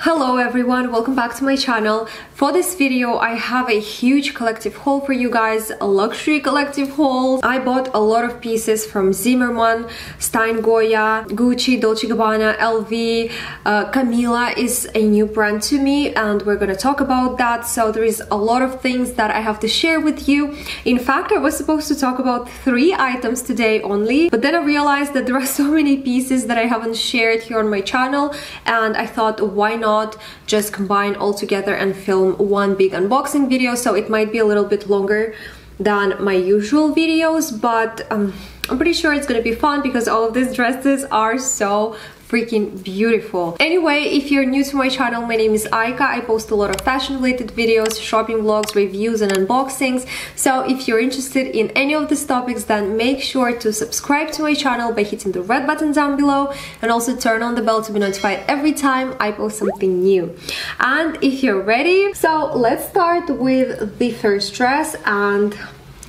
Hello everyone, welcome back to my channel. For this video I have a huge collective haul for you guys, a luxury collective haul. I bought a lot of pieces from Zimmermann, Stine Goya, Gucci, Dolce Gabbana, LV. Camilla is a new brand to me and we're gonna talk about that. So there is a lot of things that I have to share with you. In fact, I was supposed to talk about 3 items today only, but then I realized that there are so many pieces that I haven't shared here on my channel, and I thought, why not just combine all together and film one big unboxing video. So it might be a little bit longer than my usual videos, but I'm pretty sure it's gonna be fun because all of these dresses are so freaking beautiful. Anyway, if you're new to my channel, my name is Aika. I post a lot of fashion related videos, shopping vlogs, reviews and unboxings. So if you're interested in any of these topics, then make sure to subscribe to my channel by hitting the red button down below, and also turn on the bell to be notified every time I post something new. And if you're ready, so let's start with the first dress, and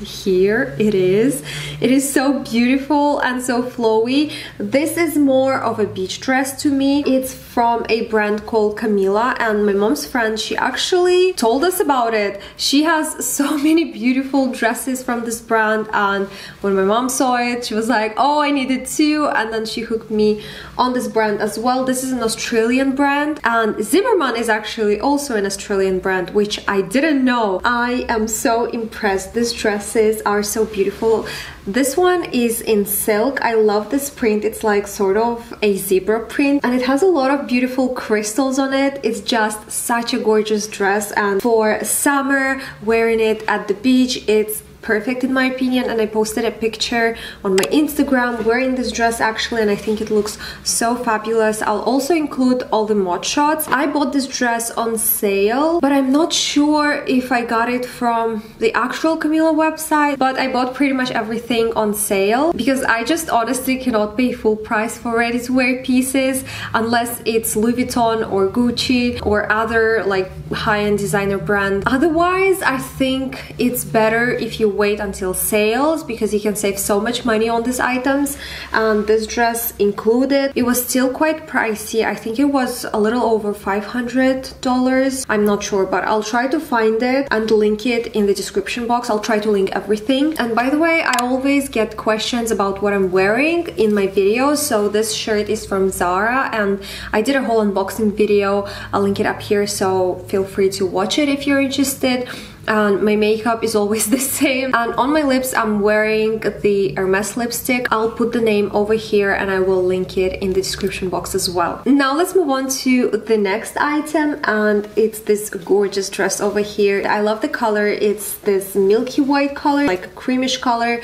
here it is. It is so beautiful and so flowy. This is more of a beach dress to me. It's from a brand called Camilla, and my mom's friend, she actually told us about it. She has so many beautiful dresses from this brand, and when my mom saw it, she was like, oh, I need it too, and then she hooked me on this brand as well. This is an Australian brand, and Zimmermann is actually also an Australian brand, which I didn't know. I am so impressed. This dress are so beautiful. This one is in silk. I love this print. It's like sort of a zebra print, and it has a lot of beautiful crystals on it. It's just such a gorgeous dress, and for summer, wearing it at the beach, it's perfect in my opinion. And I posted a picture on my Instagram wearing this dress actually, and I think it looks so fabulous. I'll also include all the mod shots. I bought this dress on sale, but I'm not sure if I got it from the actual Camilla website, but I bought pretty much everything on sale because I just honestly cannot pay full price for ready-to-wear pieces unless it's Louis Vuitton or Gucci or other like high-end designer brand. Otherwise, I think it's better if you wait until sales because you can save so much money on these items, and this dress included. It was still quite pricey. I think it was a little over $500. I'm not sure, but I'll try to find it and link it in the description box. I'll try to link everything. And by the way, I always get questions about what I'm wearing in my videos. So this shirt is from Zara, and I did a whole unboxing video. I'll link it up here, so feel free to watch it if you're interested. And my makeup is always the same, and on my lips I'm wearing the Hermès lipstick. I'll put the name over here and I will link it in the description box as well. Now let's move on to the next item, and it's this gorgeous dress over here. I love the color. It's this milky white color, like a creamish color.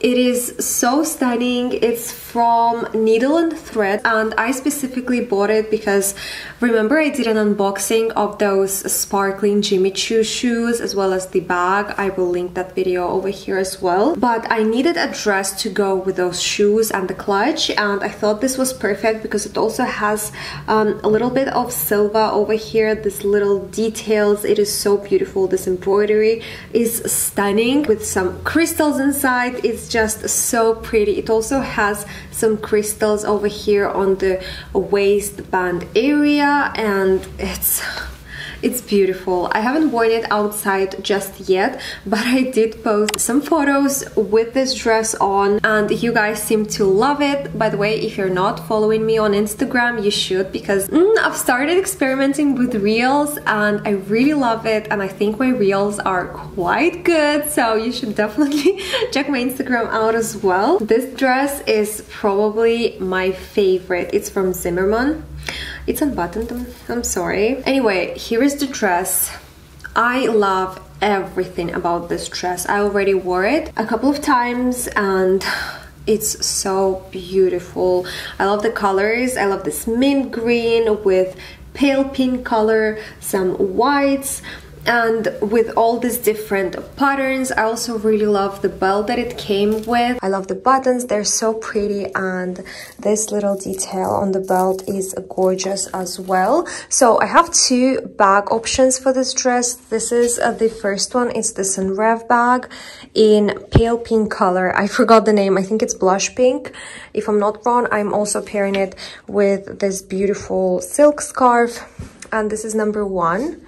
It is so stunning. It's from Needle and Thread, and I specifically bought it because remember I did an unboxing of those sparkling Jimmy Choo shoes as well as the bag. I will link that video over here as well. But I needed a dress to go with those shoes and the clutch, and I thought this was perfect because it also has a little bit of silver over here, these little details. It is so beautiful. This embroidery is stunning with some crystals inside. It's just so pretty. It also has some crystals over here on the waistband area, and it's beautiful. I haven't worn it outside just yet, but I did post some photos with this dress on, and you guys seem to love it. By the way, if you're not following me on Instagram, you should, because I've started experimenting with reels and I really love it, and I think my reels are quite good, so you should definitely check my Instagram out as well. This dress is probably my favorite. It's from Zimmermann. It's unbuttoned, I'm sorry. Anyway, here is the dress. I love everything about this dress. I already wore it a couple of times and it's so beautiful. I love the colors. I love this mint green with pale pink color, some whites, and with all these different patterns. I also really love the belt that it came with. I love the buttons, they're so pretty, and this little detail on the belt is gorgeous as well. So I have 2 bag options for this dress. This is the first one. It's the Senreve bag in pale pink color. I forgot the name. I think it's blush pink. If I'm not wrong, I'm also pairing it with this beautiful silk scarf. and this is number 1.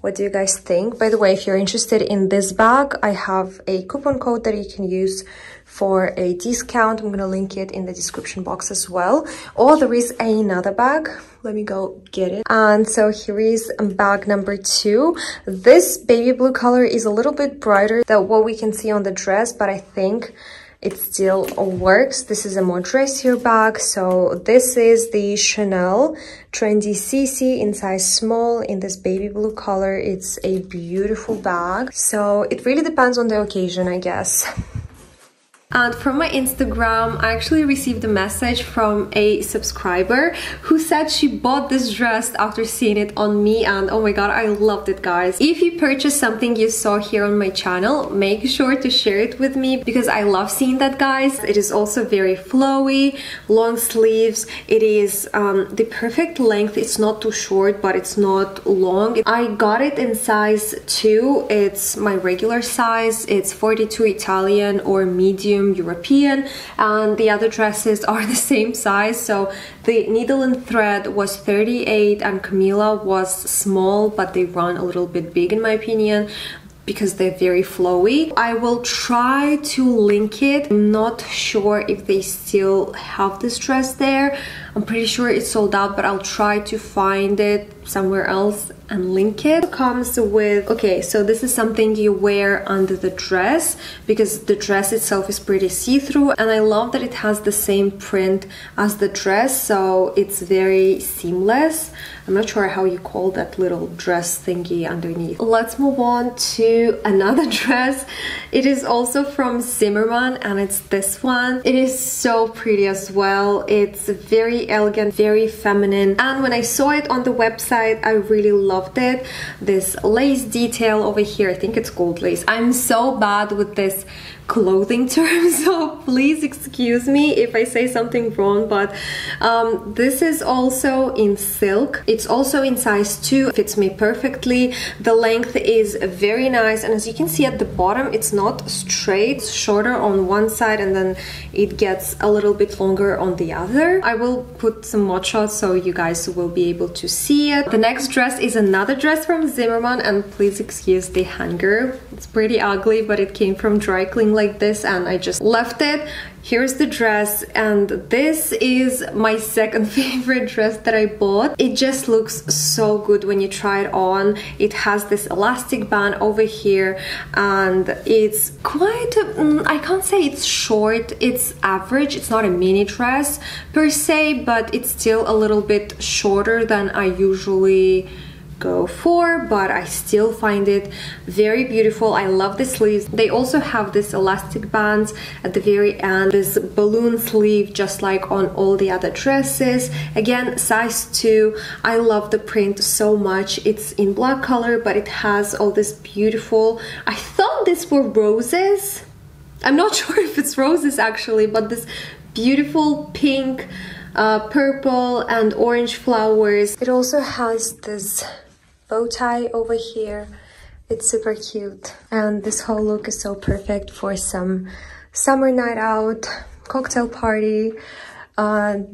What do you guys think? By the way, if you're interested in this bag, I have a coupon code that you can use for a discount. I'm gonna link it in the description box as well. Or there is another bag. Let me go get it. And so here is bag number 2. This baby blue color is a little bit brighter than what we can see on the dress, but I think it still works. This is a more dressier bag. So this is the Chanel Trendy CC in size small in this baby blue color. It's a beautiful bag. So it really depends on the occasion, I guess. And from my Instagram, I actually received a message from a subscriber who said she bought this dress after seeing it on me, and oh my god, I loved it, guys. If you purchase something you saw here on my channel, make sure to share it with me because I love seeing that, guys. It is also very flowy, long sleeves. It is the perfect length. It's not too short, but it's not long. I got it in size 2. It's my regular size. It's 42 Italian or medium European, and the other dresses are the same size. So the Needle and Thread was 38 and Camilla was small, but they run a little bit big in my opinion because they're very flowy. I will try to link it. I'm not sure if they still have this dress there. I'm pretty sure it's sold out, but I'll try to find it somewhere else and link it. It comes with, okay, so this is something you wear under the dress because the dress itself is pretty see-through, and I love that it has the same print as the dress, so it's very seamless. I'm not sure how you call that little dress thingy underneath. Let's move on to another dress. It is also from Zimmermann, and it's this one. It is so pretty as well. It's very elegant, very feminine, and when I saw it on the website, I really loved it. This lace detail over here, I think it's gold lace. I'm so bad with this clothing term, so please excuse me if I say something wrong, but this is also in silk. It's also in size 2. It fits me perfectly. The length is very nice, and as you can see at the bottom, it's not straight. It's shorter on one side and then it gets a little bit longer on the other. I will put some mod shots so you guys will be able to see it. The next dress is another dress from Zimmermann, and please excuse the hanger. It's pretty ugly, but it came from dry clean like this and I just left it. Here's the dress, and this is my second favorite dress that I bought. It just looks so good when you try it on. It has this elastic band over here, and it's quite, I can't say it's short, it's average. It's not a mini dress per se, but it's still a little bit shorter than I usually go for, but I still find it very beautiful. I love the sleeves. They also have this elastic bands at the very end, this balloon sleeve, just like on all the other dresses. Again, size 2. I love the print so much. It's in black color, but it has all this beautiful, I thought these were roses. I'm not sure if it's roses actually, but this beautiful pink, purple and orange flowers. It also has this bow tie over here. It's super cute, and this whole look is so perfect for some summer night out, cocktail party,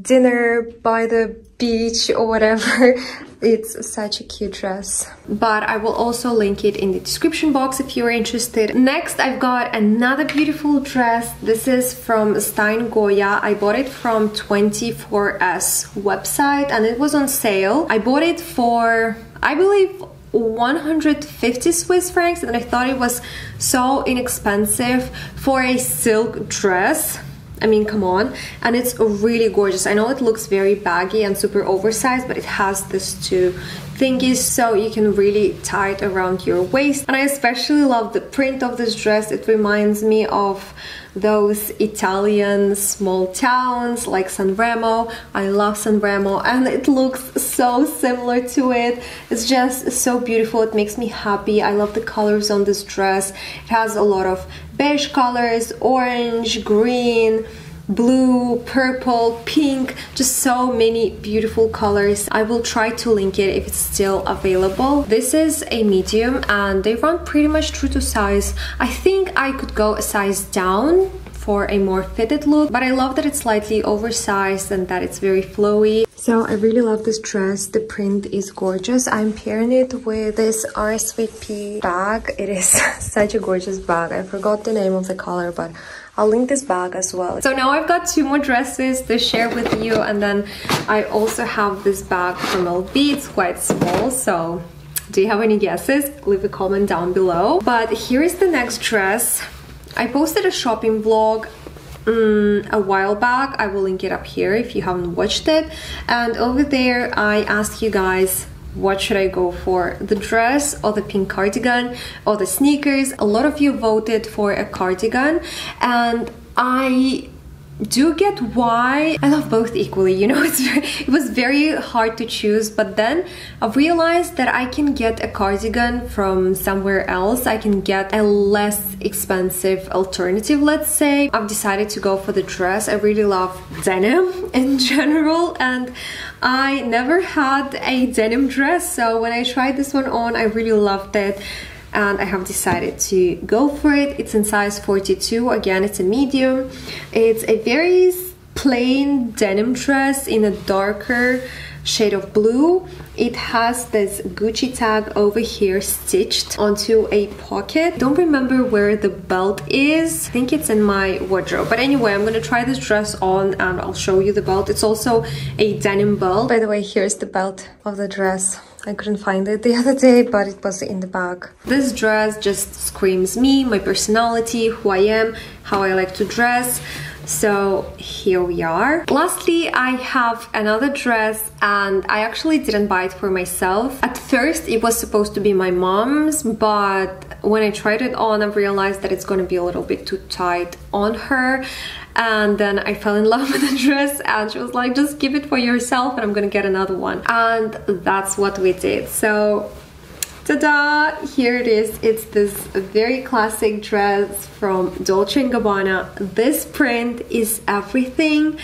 dinner by the beach or whatever. It's such a cute dress, but I will also link it in the description box if you're interested. Next, I've got another beautiful dress. This is from Stine Goya. I bought it from 24S website, and it was on sale. I bought it for, I believe, 150 Swiss francs, and I thought it was so inexpensive for a silk dress. I mean, come on. And it's really gorgeous. I know it looks very baggy and super oversized, but it has this too thingies, so you can really tie it around your waist. And I especially love the print of this dress. It reminds me of those Italian small towns like Sanremo. I love Sanremo, and it looks so similar to it. It's just so beautiful. It makes me happy. I love the colors on this dress. It has a lot of beige colors, orange, green, blue, purple, pink, just so many beautiful colors. I will try to link it if it's still available. This is a medium, and they run pretty much true to size. I think I could go a size down for a more fitted look, but I love that it's slightly oversized and that it's very flowy. So I really love this dress. The print is gorgeous. I'm pairing it with this RSVP bag. It is such a gorgeous bag. I forgot the name of the color, but I'll link this bag as well. So now I've got two more dresses to share with you, and then I also have this bag from LB. It's quite small, so do you have any guesses? Leave a comment down below. But here is the next dress. I posted a shopping vlog a while back. I will link it up here if you haven't watched it, and over there I asked you guys what should I go for, the dress or the pink cardigan or the sneakers. A lot of you voted for a cardigan, and I do get why. I love both equally, you know. It was very hard to choose, but then I realized that I can get a cardigan from somewhere else. I can get a less expensive alternative, let's say. I've decided to go for the dress. I really love denim in general, and I never had a denim dress, so when I tried this one on, I really loved it. And I have decided to go for it. It's in size 42. Again, it's a medium. It's a very plain denim dress in a darker shade of blue. It has this Gucci tag over here stitched onto a pocket. Don't remember where the belt is. I think it's in my wardrobe. But anyway, I'm gonna try this dress on and I'll show you the belt. It's also a denim belt. By the way, here's the belt of the dress. I couldn't find it the other day, but it was in the bag. This dress just screams me, my personality, who I am, how I like to dress. So here we are. Lastly, I have another dress, and I actually didn't buy it for myself. At first, it was supposed to be my mom's, but when I tried it on, I realized that it's gonna be a little bit too tight on her. And then I fell in love with the dress, and she was like, just keep it for yourself and I'm gonna get another one. And that's what we did. So ta-da! Here it is. It's this very classic dress from Dolce & Gabbana. This print is everything.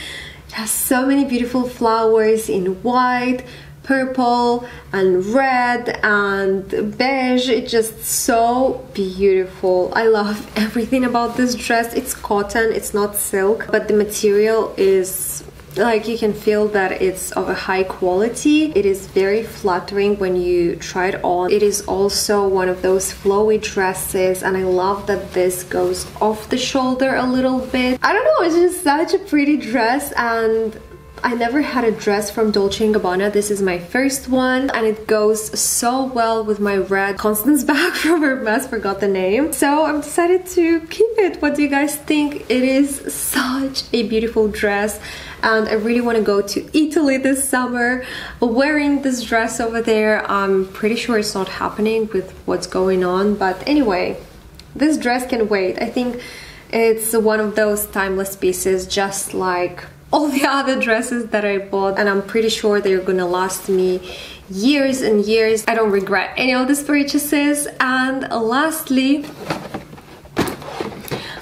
It has so many beautiful flowers in white, purple and red and beige. It's just so beautiful. I love everything about this dress. It's cotton, it's not silk, but the material is like, you can feel that it's of a high quality. It is very flattering when you try it on. It is also one of those flowy dresses, and I love that this goes off the shoulder a little bit. I don't know, it's just such a pretty dress, and I never had a dress from Dolce & Gabbana. This is my first one, and it goes so well with my red Constance bag from Hermès, forgot the name. So I've decided to keep it. What do you guys think? It is such a beautiful dress, and I really want to go to Italy this summer wearing this dress over there. I'm pretty sure it's not happening with what's going on, but anyway, this dress can wait. I think it's one of those timeless pieces, just like all the other dresses that I bought, and I'm pretty sure they're gonna last me years and years. I don't regret any of these purchases. And lastly,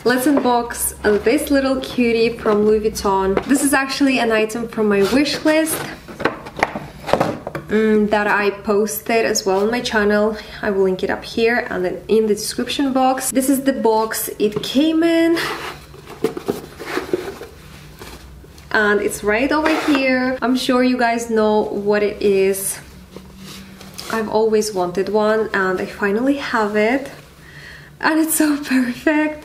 let's unbox this little cutie from Louis Vuitton. This is actually an item from my wish list that I posted as well on my channel. I will link it up here and then in the description box. This is the box it came in, and it's right over here. I'm sure you guys know what it is. I've always wanted one, and I finally have it, and it's so perfect.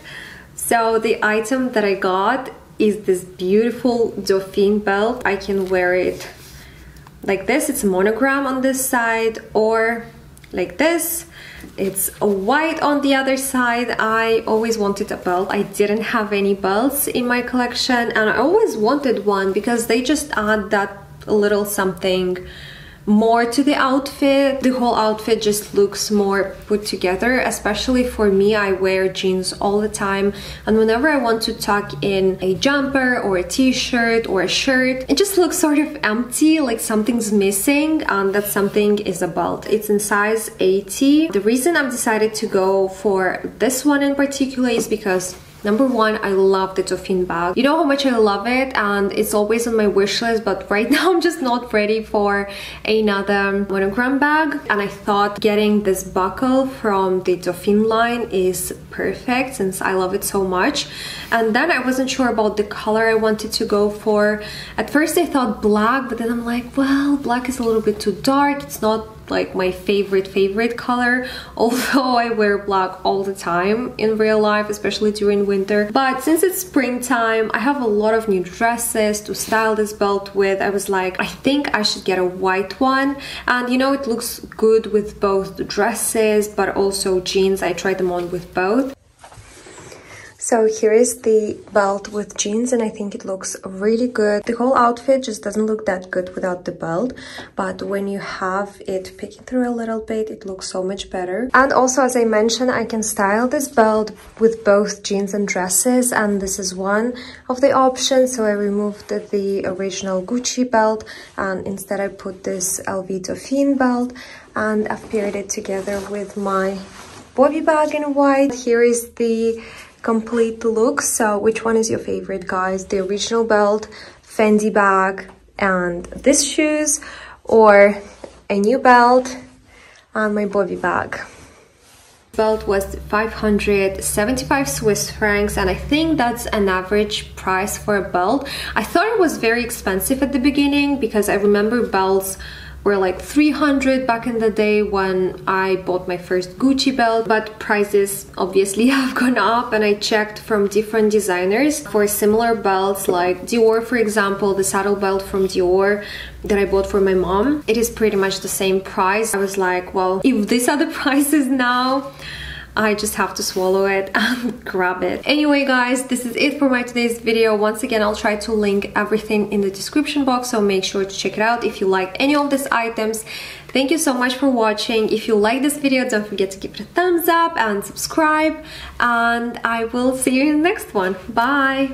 So the item that I got is this beautiful Dauphine belt. I can wear it like this. It's a monogram on this side, or like this. It's white on the other side. I always wanted a belt. I didn't have any belts in my collection, and I always wanted one because they just add that little something more to the outfit. The whole outfit just looks more put together, especially for me. I wear jeans all the time, and whenever I want to tuck in a jumper or a t-shirt or a shirt, it just looks sort of empty, like something's missing, and that something is a belt. It's in size 80. The reason I've decided to go for this one in particular is because Number one, I love the Dauphine bag. You know how much I love it, and it's always on my wish list, but right now I'm just not ready for another monogram bag. And I thought getting this buckle from the Dauphine line is perfect since I love it so much. And then I wasn't sure about the color I wanted to go for. At first I thought black, but then I'm like, well, black is a little bit too dark. It's not like my favorite color, although I wear black all the time in real life, especially during winter. But since it's springtime, I have a lot of new dresses to style this belt with. I was like, I think I should get a white one, and you know, it looks good with both the dresses but also jeans. I tried them on with both. So here is the belt with jeans, and I think it looks really good. The whole outfit just doesn't look that good without the belt, but when you have it peeking through a little bit, it looks so much better. And also, as I mentioned, I can style this belt with both jeans and dresses, and this is one of the options. So I removed the original Gucci belt, and instead I put this LV Dauphine belt, and I've paired it together with my bobby bag in white. Here is the complete look. So which one is your favorite, guys? The original belt, Fendi bag, and these shoes, or a new belt and my bobby bag? Belt was 575 Swiss francs, and I think that's an average price for a belt. I thought it was very expensive at the beginning because I remember belts were like 300 back in the day when I bought my first Gucci belt, but prices obviously have gone up. And I checked from different designers for similar belts, like Dior, for example, the saddle belt from Dior that I bought for my mom. It is pretty much the same price. I was like, well, if these are the prices now, I just have to swallow it and grab it. Anyway, guys, this is it for my today's video. Once again, I'll try to link everything in the description box, so make sure to check it out if you like any of these items. Thank you so much for watching. If you like this video, don't forget to give it a thumbs up and subscribe, and I will see you in the next one. Bye!